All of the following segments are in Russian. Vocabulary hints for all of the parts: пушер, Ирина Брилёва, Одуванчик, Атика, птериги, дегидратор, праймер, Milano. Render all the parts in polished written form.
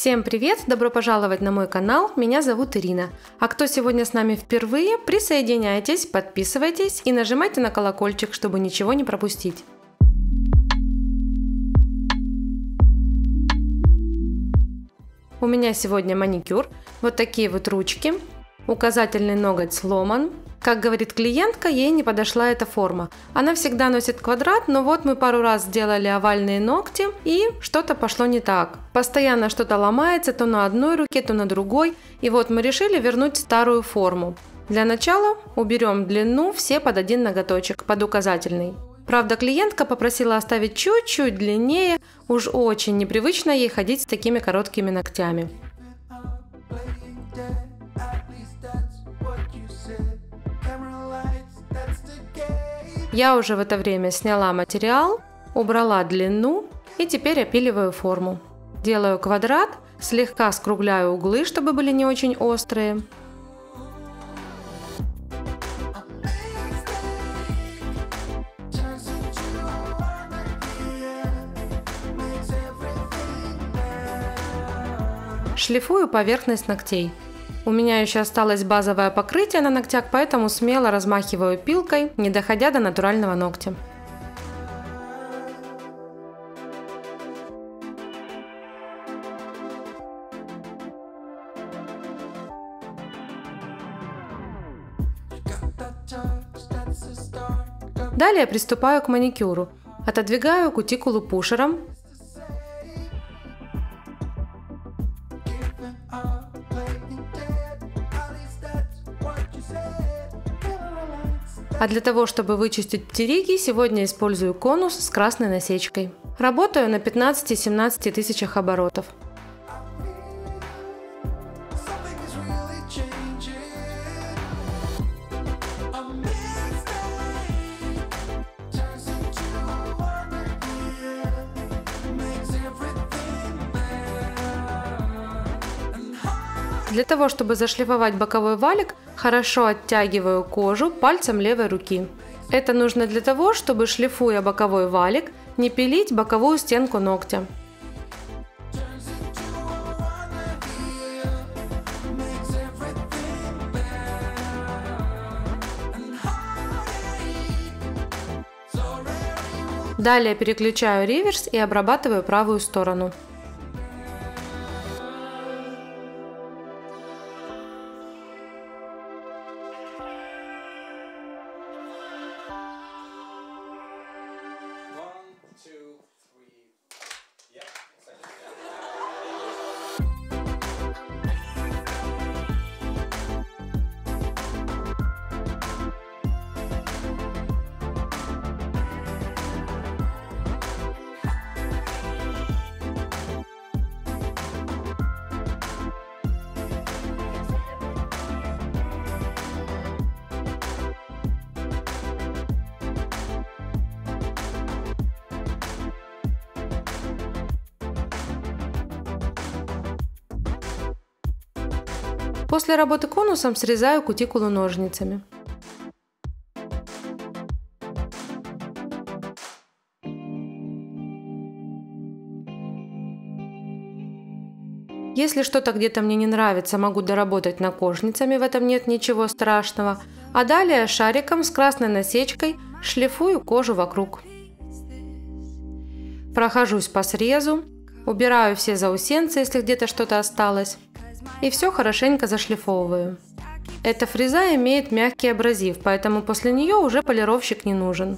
Всем привет! Добро пожаловать на мой канал, меня зовут Ирина. А кто сегодня с нами впервые, присоединяйтесь, подписывайтесь и нажимайте на колокольчик, чтобы ничего не пропустить. У меня сегодня маникюр, вот такие вот ручки, указательный ноготь сломан. Как говорит клиентка, ей не подошла эта форма. Она всегда носит квадрат, но вот мы пару раз сделали овальные ногти, и что-то пошло не так. Постоянно что-то ломается, то на одной руке, то на другой, и вот мы решили вернуть старую форму. Для начала уберем длину все под один ноготочек, под указательный. Правда, клиентка попросила оставить чуть-чуть длиннее, уж очень непривычно ей ходить с такими короткими ногтями. Я уже в это время сняла материал, убрала длину и теперь опиливаю форму. Делаю квадрат, слегка скругляю углы, чтобы были не очень острые. Шлифую поверхность ногтей. У меня еще осталось базовое покрытие на ногтях, поэтому смело размахиваю пилкой, не доходя до натурального ногтя. Далее приступаю к маникюру. Отодвигаю кутикулу пушером. А для того, чтобы вычистить птериги, сегодня использую конус с красной насечкой. Работаю на 15-17 тысячах оборотов. Для того, чтобы зашлифовать боковой валик, хорошо оттягиваю кожу пальцем левой руки. Это нужно для того, чтобы, шлифуя боковой валик, не пилить боковую стенку ногтя. Далее переключаю реверс и обрабатываю правую сторону. После работы конусом срезаю кутикулу ножницами. Если что-то где-то мне не нравится, могу доработать ножницами, в этом нет ничего страшного. А далее шариком с красной насечкой шлифую кожу вокруг. Прохожусь по срезу, убираю все заусенцы, если где-то что-то осталось. И все хорошенько зашлифовываю. Эта фреза имеет мягкий абразив, поэтому после нее уже полировщик не нужен.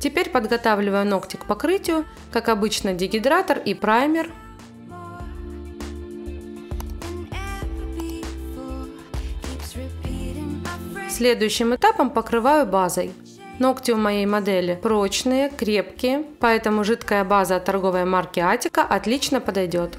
Теперь подготавливаю ногти к покрытию, как обычно, дегидратор и праймер. Следующим этапом покрываю базой. Ногти у моей модели прочные, крепкие, поэтому жидкая база от торговой марки Атика отлично подойдет.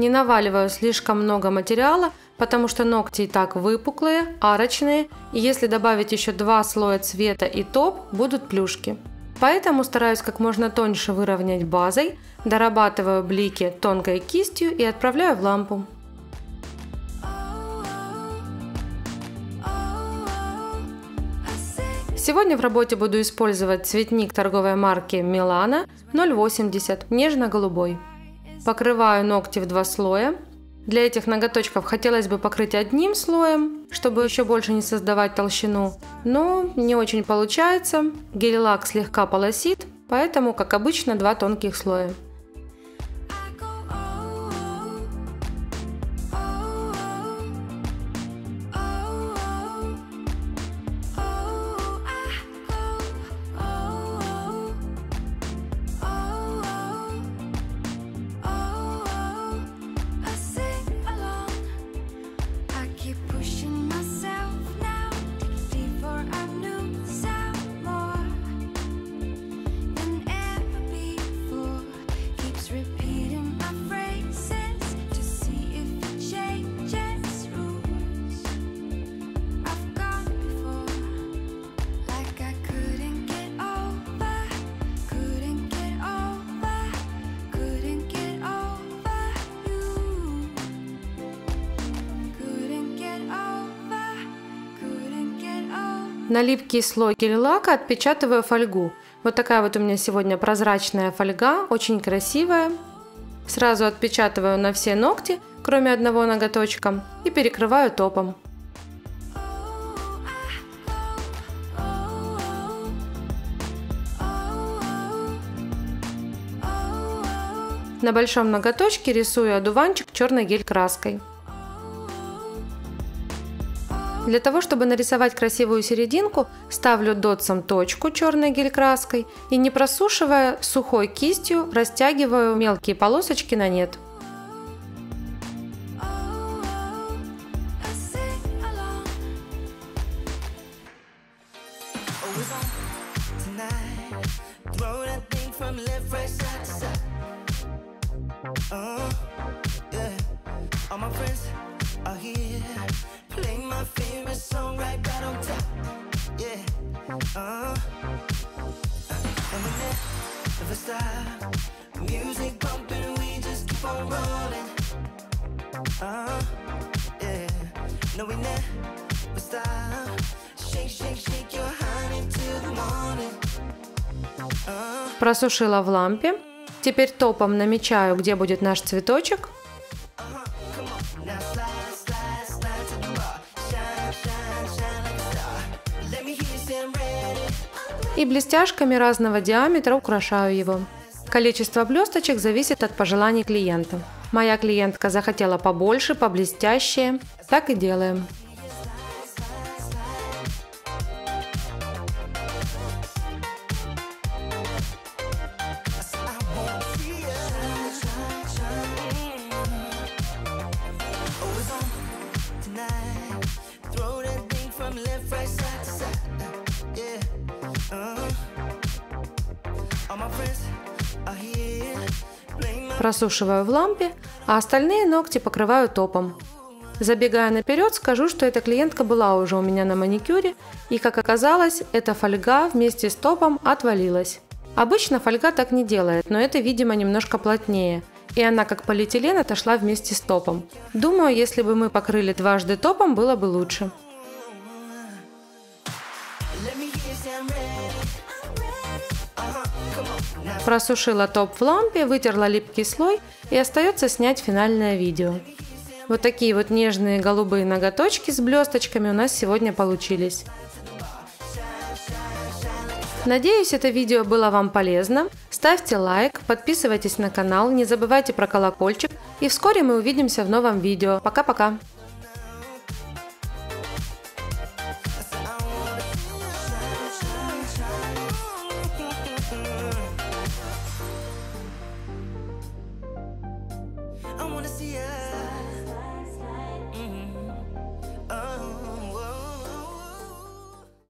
не наваливаю слишком много материала, потому что ногти и так выпуклые, арочные, и если добавить еще 2 слоя цвета и топ, будут плюшки. Поэтому стараюсь как можно тоньше выровнять базой, дорабатываю блики тонкой кистью и отправляю в лампу. Сегодня в работе буду использовать цветник торговой марки Milano 0,80, нежно-голубой. Покрываю ногти в 2 слоя. Для этих ноготочков хотелось бы покрыть одним слоем, чтобы еще больше не создавать толщину, но не очень получается, гель-лак слегка полосит, поэтому, как обычно, 2 тонких слоя. На липкий слой гель-лака отпечатываю фольгу. Вот такая вот у меня сегодня прозрачная фольга, очень красивая. Сразу отпечатываю на все ногти, кроме одного ноготочка, и перекрываю топом. На большом ноготочке рисую одуванчик черной гель-краской. Для того, чтобы нарисовать красивую серединку, ставлю дотсом точку черной гель-краской и, не просушивая, сухой кистью растягиваю мелкие полосочки на нет. Просушила в лампе. Теперь топом намечаю, где будет наш цветочек. И блестяшками разного диаметра украшаю его. Количество блесточек зависит от пожеланий клиента. Моя клиентка захотела побольше, поблестящее. Так и делаем. Просушиваю в лампе, а остальные ногти покрываю топом. Забегая наперед, скажу, что эта клиентка была уже у меня на маникюре, и, как оказалось, эта фольга вместе с топом отвалилась. Обычно фольга так не делает, но это, видимо, немножко плотнее, и она, как полиэтилен, отошла вместе с топом. Думаю, если бы мы покрыли дважды топом, было бы лучше. Просушила топ в лампе, вытерла липкий слой, и остается снять финальное видео. Вот такие вот нежные голубые ноготочки с блесточками у нас сегодня получились. Надеюсь, это видео было вам полезно. Ставьте лайк, подписывайтесь на канал, не забывайте про колокольчик, и вскоре мы увидимся в новом видео. Пока-пока!